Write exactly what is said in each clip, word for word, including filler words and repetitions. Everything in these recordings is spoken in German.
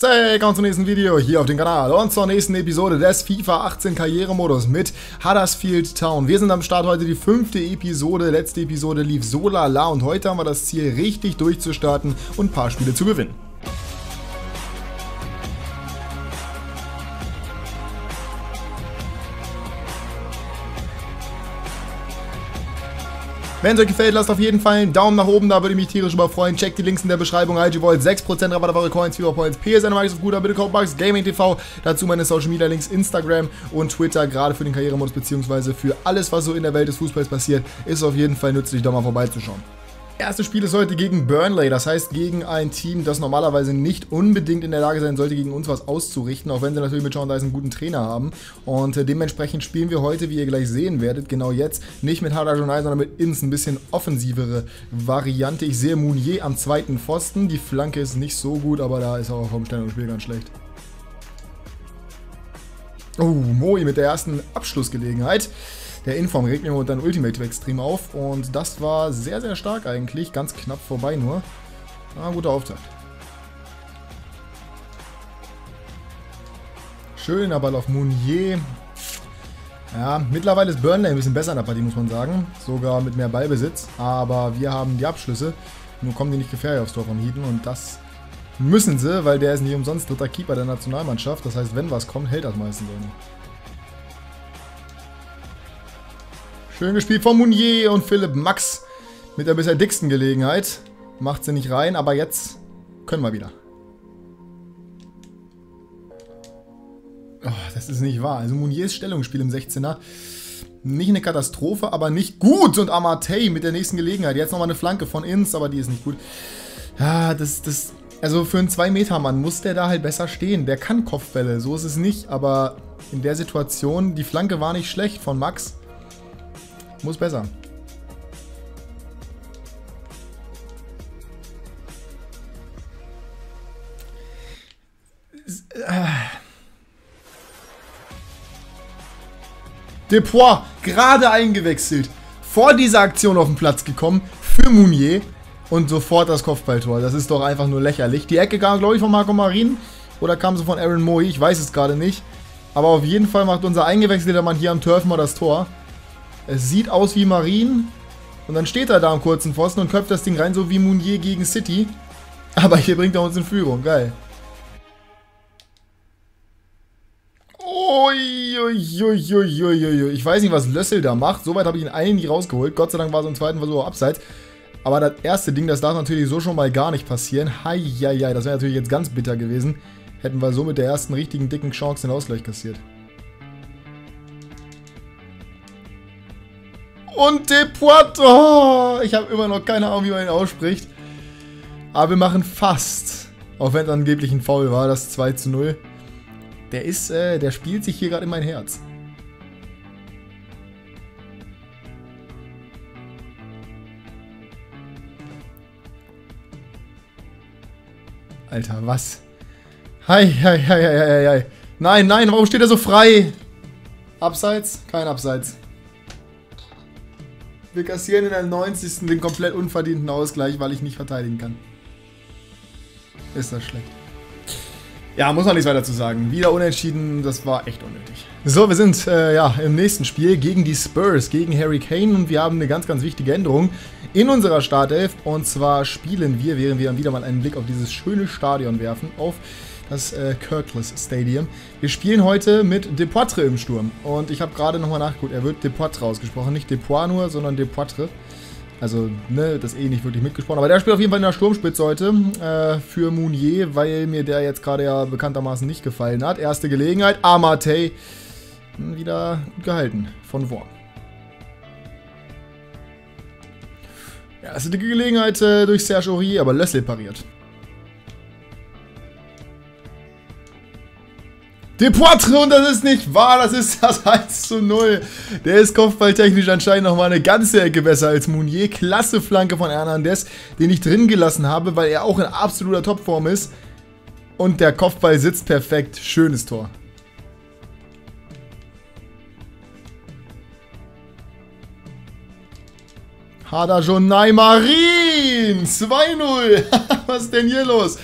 Willkommen zum nächsten Video hier auf dem Kanal und zur nächsten Episode des FIFA achtzehn Karrieremodus mit Huddersfield Town. Wir sind am Start, heute die fünfte Episode, letzte Episode lief so lala und heute haben wir das Ziel, richtig durchzustarten und ein paar Spiele zu gewinnen. Wenn es euch gefällt, lasst auf jeden Fall einen Daumen nach oben, da würde ich mich tierisch über freuen. Checkt die Links in der Beschreibung, I G Vault, sechs Prozent Rabatt auf eure Coins, Viewer Points, P S N, Max auf guter, bitte Code MaxGamingTV, dazu meine Social Media Links, Instagram und Twitter, gerade für den Karrieremodus bzw. für alles, was so in der Welt des Fußballs passiert, ist auf jeden Fall nützlich, da mal vorbeizuschauen. Das erste Spiel ist heute gegen Burnley, das heißt gegen ein Team, das normalerweise nicht unbedingt in der Lage sein sollte, gegen uns was auszurichten, auch wenn sie natürlich mit Sean Dyche einen guten Trainer haben. Und äh, dementsprechend spielen wir heute, wie ihr gleich sehen werdet, genau jetzt, nicht mit Hadergjonaj, sondern mit Inns, ein bisschen offensivere Variante. Ich sehe Mounié am zweiten Pfosten, die Flanke ist nicht so gut, aber da ist auch vom Stellungsspiel ganz schlecht. Oh, Mooy mit der ersten Abschlussgelegenheit. Der Inform regt mir momentan Ultimate extrem auf und das war sehr, sehr stark eigentlich. Ganz knapp vorbei nur. Ah, guter Auftakt. Schöner Ball auf Mounié. Ja, mittlerweile ist Burnley ein bisschen besser in der Partie, muss man sagen. Sogar mit mehr Ballbesitz. Aber wir haben die Abschlüsse. Nur kommen die nicht gefährlich aufs Tor von Hieden und das müssen sie, weil der ist nicht umsonst dritter Keeper der Nationalmannschaft. Das heißt, wenn was kommt, hält das meistens irgendwie. Schön gespielt von Mounié und Philipp Max mit der bisher dicksten Gelegenheit. Macht sie nicht rein, aber jetzt können wir wieder. Oh, das ist nicht wahr. Also Mouniers Stellungsspiel im sechzehner. Nicht eine Katastrophe, aber nicht gut. Und Amartey mit der nächsten Gelegenheit. Jetzt nochmal eine Flanke von Inns, aber die ist nicht gut. Ja, das, das, also für einen zwei Meter Mann muss der da halt besser stehen. Der kann Kopfbälle, so ist es nicht. Aber in der Situation, die Flanke war nicht schlecht von Max. Muss besser. Depoitre, gerade eingewechselt. Vor dieser Aktion auf den Platz gekommen. Für Mounié. Und sofort das Kopfballtor. Das ist doch einfach nur lächerlich. Die Ecke kam, glaube ich, von Marko Marin. Oder kam sie von Aaron Mooy. Ich weiß es gerade nicht. Aber auf jeden Fall macht unser eingewechselter Mann hier am Turf mal das Tor. Es sieht aus wie Marin und dann steht er da am kurzen Pfosten und köpft das Ding rein, so wie Mounié gegen City. Aber hier bringt er uns in Führung, geil. Uiuiuiuiuiui. Ich weiß nicht, was Lössl da macht, soweit habe ich ihn eigentlich rausgeholt. Gott sei Dank war es im zweiten Versuch auch abseits. Aber das erste Ding, das darf natürlich so schon mal gar nicht passieren. Heieiei, das wäre natürlich jetzt ganz bitter gewesen. Hätten wir so mit der ersten richtigen dicken Chance den Ausgleich kassiert. Und Depoitre, oh, ich habe immer noch keine Ahnung, wie man ihn ausspricht. Aber wir machen fast, auch wenn es angeblich ein Foul war, das zwei zu null. Der ist, äh, der spielt sich hier gerade in mein Herz. Alter, was? Hei, hei, hei, hei, hei. Nein, nein, warum steht er so frei? Abseits? Kein Abseits. Wir kassieren in der neunzigsten den komplett unverdienten Ausgleich, weil ich nicht verteidigen kann. Ist das schlecht. Ja, muss man nichts weiter zu sagen. Wieder unentschieden, das war echt unnötig. So, wir sind äh, ja im nächsten Spiel gegen die Spurs, gegen Harry Kane. Und wir haben eine ganz, ganz wichtige Änderung in unserer Startelf. Und zwar spielen wir, während wir dann wieder mal einen Blick auf dieses schöne Stadion werfen, auf das äh, Kirklees Stadium. Wir spielen heute mit Depoitre im Sturm. Und ich habe gerade nochmal nachgeguckt, er wird Depoitre ausgesprochen. Nicht Depoitre nur, sondern Depoitre. Also, ne, das eh nicht wirklich mitgesprochen. Aber der spielt auf jeden Fall in der Sturmspitze heute äh, für Mounié, weil mir der jetzt gerade ja bekanntermaßen nicht gefallen hat. Erste Gelegenheit, Amartey. Wieder gut gehalten von Worm. Erste dicke Gelegenheit äh, durch Serge Aurier, aber Lössl pariert. Depoitre, und das ist nicht wahr, das ist das eins zu null. Der ist kopfballtechnisch anscheinend nochmal eine ganze Ecke besser als Mounié. Klasse Flanke von Hernandez, den ich drin gelassen habe, weil er auch in absoluter Topform ist. Und der Kopfball sitzt perfekt. Schönes Tor. Hadergjonaj Marin, zwei null. Was ist denn hier los?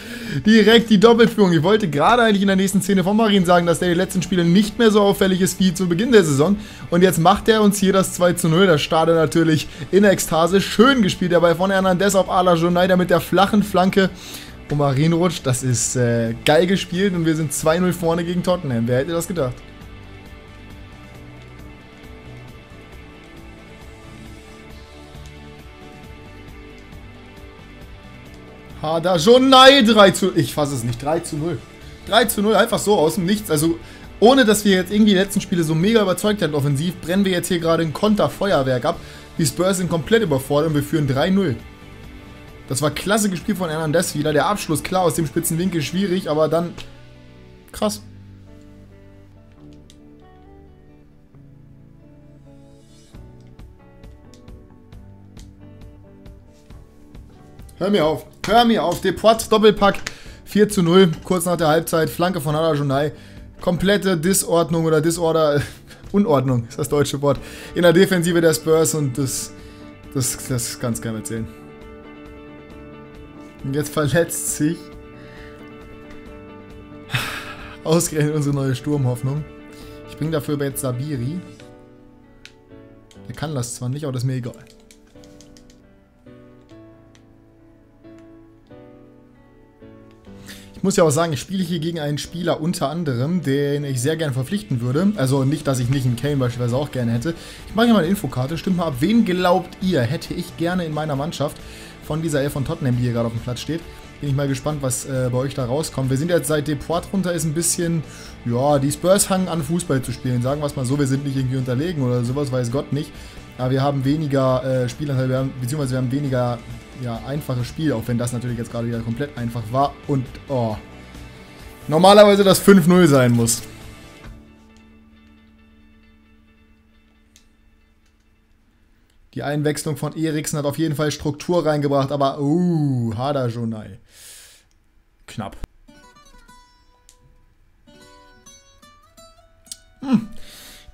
direkt die Doppelführung. Ich wollte gerade eigentlich in der nächsten Szene von Marin sagen, dass der die letzten Spiele nicht mehr so auffällig ist wie zu Beginn der Saison. Und jetzt macht er uns hier das zwei zu null. Das Stadion natürlich in Ekstase. Schön gespielt dabei von Hernandez auf Alajoneida mit der flachen Flanke. Und Marin rutscht. Das ist äh, geil gespielt und wir sind zwei null vorne gegen Tottenham. Wer hätte das gedacht? Hadergjonaj, drei zu null. Ich fasse es nicht. drei zu null. drei zu null, einfach so aus dem Nichts. Also, ohne dass wir jetzt irgendwie die letzten Spiele so mega überzeugt hatten offensiv, brennen wir jetzt hier gerade ein Konterfeuerwerk ab. Die Spurs sind komplett überfordert und wir führen drei null. Das war klasse gespielt von Hernandez wieder. Der Abschluss, klar, aus dem spitzen Winkel schwierig, aber dann krass. Hör mir auf, hör mir auf. Depoitre, Doppelpack, vier zu null, kurz nach der Halbzeit, Flanke von Hadergjonaj. Komplette Disordnung oder Disorder, Unordnung ist das deutsche Wort, in der Defensive der Spurs und das, das, das kann es keinem erzählen. Und jetzt verletzt sich ausgerechnet unsere neue Sturmhoffnung. Ich bringe dafür jetzt Sabiri. Der kann das zwar nicht, aber das ist mir egal. Ich muss ja auch sagen, ich spiele hier gegen einen Spieler unter anderem, den ich sehr gerne verpflichten würde. Also nicht, dass ich nicht einen Kane beispielsweise auch gerne hätte. Ich mache hier mal eine Infokarte, stimmt mal ab. Wen glaubt ihr, hätte ich gerne in meiner Mannschaft von dieser Elf von Tottenham, die hier gerade auf dem Platz steht? Bin ich mal gespannt, was äh, bei euch da rauskommt. Wir sind jetzt seit Depoitre runter, ist ein bisschen, ja, die Spurs hangen an Fußball zu spielen. Sagen wir es mal so, wir sind nicht irgendwie unterlegen oder sowas, weiß Gott nicht. Aber wir haben weniger äh, Spielanteil, wir haben, beziehungsweise wir haben weniger... ja, einfaches Spiel, auch wenn das natürlich jetzt gerade wieder komplett einfach war und, oh, normalerweise das fünf null sein muss. Die Einwechslung von Eriksen hat auf jeden Fall Struktur reingebracht, aber, uh, Hadergjonaj. Knapp. Hm.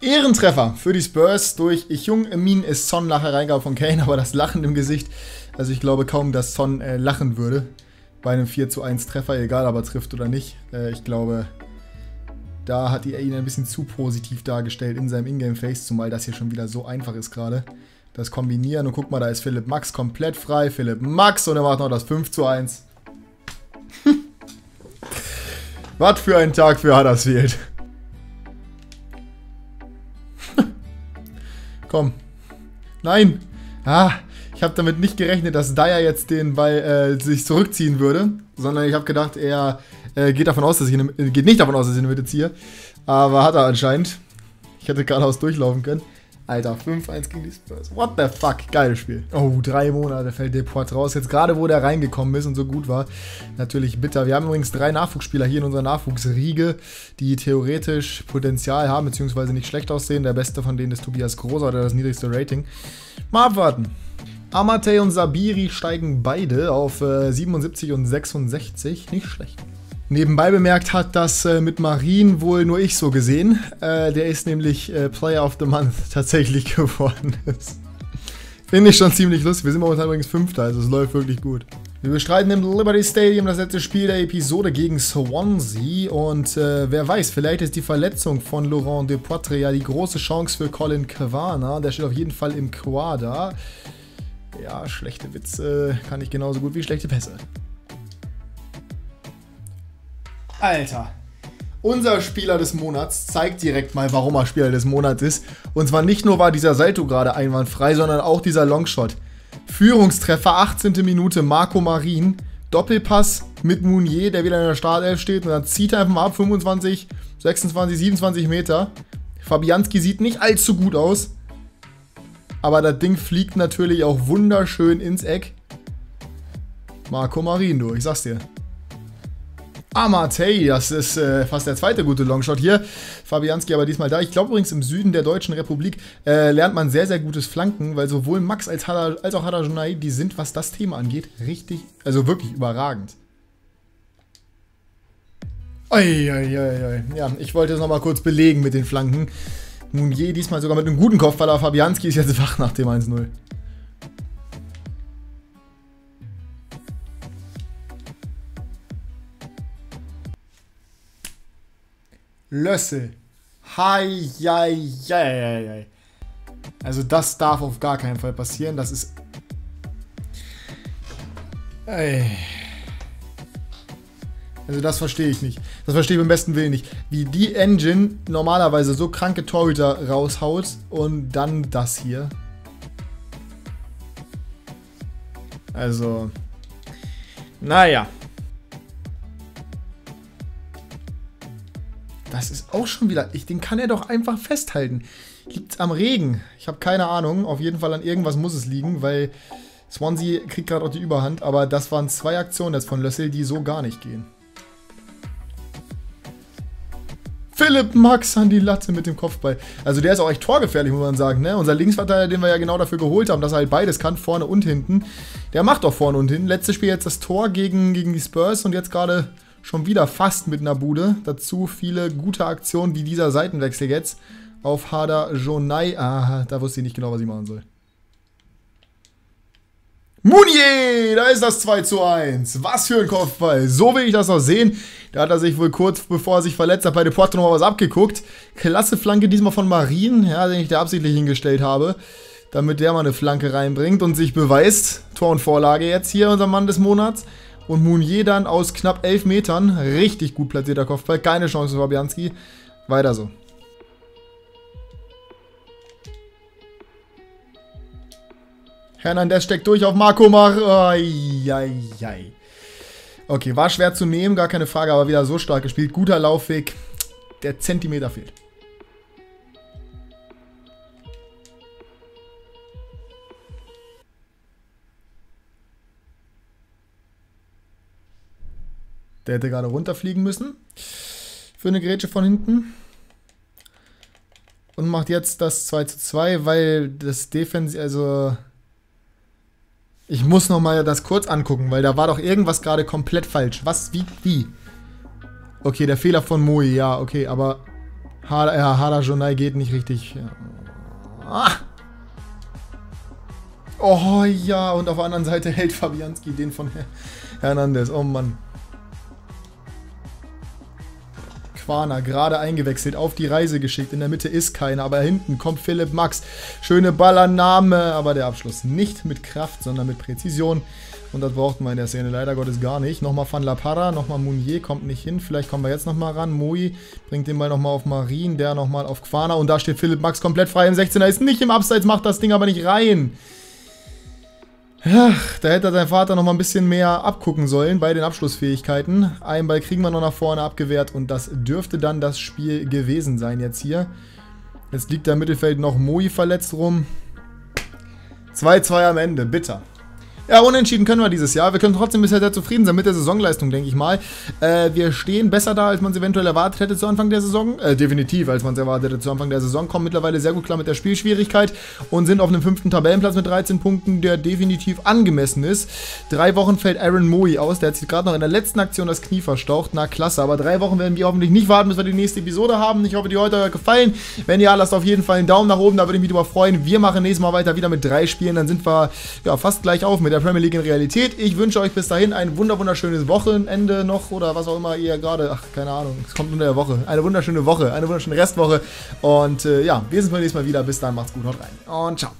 Ehrentreffer für die Spurs durch Ichung, Emin ist Son nachher reingehauen von Kane, aber das Lachen im Gesicht, also ich glaube kaum, dass Son äh, lachen würde bei einem vier zu eins Treffer, egal ob er trifft oder nicht. Äh, ich glaube, da hat er ihn ein bisschen zu positiv dargestellt in seinem Ingame-Face, zumal das hier schon wieder so einfach ist gerade. Das Kombinieren und guck mal, da ist Philipp Max komplett frei, Philipp Max und er macht noch das fünf zu eins. Was für ein Tag für Huddersfield. Komm. Nein. Ah, ich habe damit nicht gerechnet, dass Dyer jetzt den Ball äh, sich zurückziehen würde. Sondern ich habe gedacht, er äh, geht, davon aus, dass ich ihn, äh, geht nicht davon aus, dass ich ihn mit ziehe. Aber hat er anscheinend. Ich hätte geradeaus durchlaufen können. Alter, fünf eins gegen die Spurs. What the fuck? Geiles Spiel. Oh, drei Monate fällt Depoitre raus. Jetzt gerade, wo der reingekommen ist und so gut war. Natürlich bitter. Wir haben übrigens drei Nachwuchsspieler hier in unserer Nachwuchsriege, die theoretisch Potenzial haben, beziehungsweise nicht schlecht aussehen. Der beste von denen ist Tobias Corosa, der hat das niedrigste Rating. Mal abwarten. Amartey und Sabiri steigen beide auf äh, siebenundsiebzig und sechsundsechzig. Nicht schlecht. Nebenbei bemerkt hat das äh, mit Marin wohl nur ich so gesehen. Äh, der ist nämlich äh, Player of the Month tatsächlich geworden. Finde ich schon ziemlich lustig. Wir sind momentan übrigens Fünfter, also es läuft wirklich gut. Wir bestreiten im Liberty Stadium das letzte Spiel der Episode gegen Swansea. Und äh, wer weiß, vielleicht ist die Verletzung von Laurent Depoitre ja die große Chance für Colin Kavanagh. Der steht auf jeden Fall im Quader. Ja, schlechte Witze kann ich genauso gut wie schlechte Pässe. Alter, unser Spieler des Monats zeigt direkt mal, warum er Spieler des Monats ist. Und zwar nicht nur war dieser Salto gerade einwandfrei, sondern auch dieser Longshot. Führungstreffer, achtzehnte Minute, Marko Marin. Doppelpass mit Mounié, der wieder in der Startelf steht. Und dann zieht er einfach mal ab, fünfundzwanzig, sechsundzwanzig, siebenundzwanzig Meter. Fabianski sieht nicht allzu gut aus. Aber das Ding fliegt natürlich auch wunderschön ins Eck. Marko Marin, du, ich sag's dir. Amartey, das ist äh, fast der zweite gute Longshot hier. Fabianski aber diesmal da. Ich glaube übrigens, im Süden der Deutschen Republik äh, lernt man sehr, sehr gutes Flanken, weil sowohl Max als, Hader, als auch Hadergjonaj, die sind, was das Thema angeht, richtig, also wirklich überragend. Oi, oi, oi, oi. Ja, ich wollte es nochmal kurz belegen mit den Flanken. Mounié diesmal sogar mit einem guten Kopfball, aber Fabianski ist jetzt wach nach dem eins null. Lössl. Hei, hei, hei, hei. Also das darf auf gar keinen Fall passieren. Das ist... Ey. Also das verstehe ich nicht. Das verstehe ich beim besten Willen nicht. Wie die Engine normalerweise so kranke Torhüter raushaut und dann das hier. Also... Naja. Das ist auch schon wieder... Ich, den kann er doch einfach festhalten. Liegt's am Regen? Ich habe keine Ahnung. Auf jeden Fall an irgendwas muss es liegen, weil Swansea kriegt gerade auch die Überhand. Aber das waren zwei Aktionen jetzt von Lössl, die so gar nicht gehen. Philipp Max an die Latte mit dem Kopfball. Also der ist auch echt torgefährlich, muss man sagen. Ne? Unser Linksverteidiger, den wir ja genau dafür geholt haben, dass er halt beides kann, vorne und hinten. Der macht auch vorne und hinten. Letztes Spiel jetzt das Tor gegen, gegen die Spurs und jetzt gerade... Schon wieder fast mit einer Bude. Dazu viele gute Aktionen wie dieser Seitenwechsel jetzt auf Hadergjonaj. Ah, da wusste ich nicht genau, was ich machen soll. Mounié, da ist das zwei zu eins. Was für ein Kopfball. So will ich das noch sehen. Da hat er sich wohl kurz bevor er sich verletzt hat bei Depoitre nochmal was abgeguckt. Klasse Flanke diesmal von Marin, ja, den ich da absichtlich hingestellt habe, damit der mal eine Flanke reinbringt und sich beweist. Tor und Vorlage jetzt hier, unser Mann des Monats. Und Mounié dann aus knapp elf Metern. Richtig gut platzierter Kopfball. Keine Chance für Fabianski. Weiter so. Hernandez steckt durch auf Marko Marin. Okay, war schwer zu nehmen. Gar keine Frage, aber wieder so stark gespielt. Guter Laufweg. Der Zentimeter fehlt. Der hätte gerade runterfliegen müssen. Für eine Grätsche von hinten. Und macht jetzt das zwei zu zwei, weil das Defensiv... Also... Ich muss nochmal das kurz angucken, weil da war doch irgendwas gerade komplett falsch. Was? Wie? Wie? Okay, der Fehler von Mooy. Ja, okay, aber... Hadergjonaj geht nicht richtig. Ah! Oh ja, und auf der anderen Seite hält Fabianski den von Hernandez. Oh Mann. Quaner, gerade eingewechselt, auf die Reise geschickt. In der Mitte ist keiner, aber hinten kommt Philipp Max. Schöne Ballannahme, aber der Abschluss nicht mit Kraft, sondern mit Präzision. Und das braucht man in der Szene leider Gottes gar nicht. Nochmal Van La Parra, nochmal Mounié, kommt nicht hin. Vielleicht kommen wir jetzt nochmal ran. Mooy bringt den Ball nochmal auf Marin, der nochmal auf Quaner. Und da steht Philipp Max komplett frei im sechzehner. Ist nicht im Abseits, macht das Ding aber nicht rein. Ach, da hätte sein Vater noch mal ein bisschen mehr abgucken sollen bei den Abschlussfähigkeiten. Einen Ball kriegen wir noch nach vorne abgewehrt und das dürfte dann das Spiel gewesen sein jetzt hier. Jetzt liegt da im Mittelfeld noch Mooy verletzt rum. zwei zu zwei am Ende, bitter. Ja, unentschieden können wir dieses Jahr. Wir können trotzdem bisher sehr zufrieden sein mit der Saisonleistung, denke ich mal. Äh, wir stehen besser da, als man es eventuell erwartet hätte zu Anfang der Saison. Äh, definitiv, als man es erwartet hätte zu Anfang der Saison. Kommen mittlerweile sehr gut klar mit der Spielschwierigkeit und sind auf einem fünften Tabellenplatz mit dreizehn Punkten, der definitiv angemessen ist. Drei Wochen fällt Aaron Mooy aus. Der hat sich gerade noch in der letzten Aktion das Knie verstaucht. Na, klasse. Aber drei Wochen werden wir hoffentlich nicht warten, bis wir die nächste Episode haben. Ich hoffe, die heute euch gefallen. Wenn ja, lasst auf jeden Fall einen Daumen nach oben. Da würde ich mich drüber freuen. Wir machen nächstes Mal weiter wieder mit drei Spielen. Dann sind wir ja fast gleich auf mit der Premier League in Realität. Ich wünsche euch bis dahin ein wunderschönes Wochenende noch oder was auch immer ihr gerade, ach, keine Ahnung, es kommt unter der Woche. Eine wunderschöne Woche, eine wunderschöne Restwoche und äh, ja, wir sehen uns beim nächsten Mal wieder. Bis dann, macht's gut, haut rein und ciao.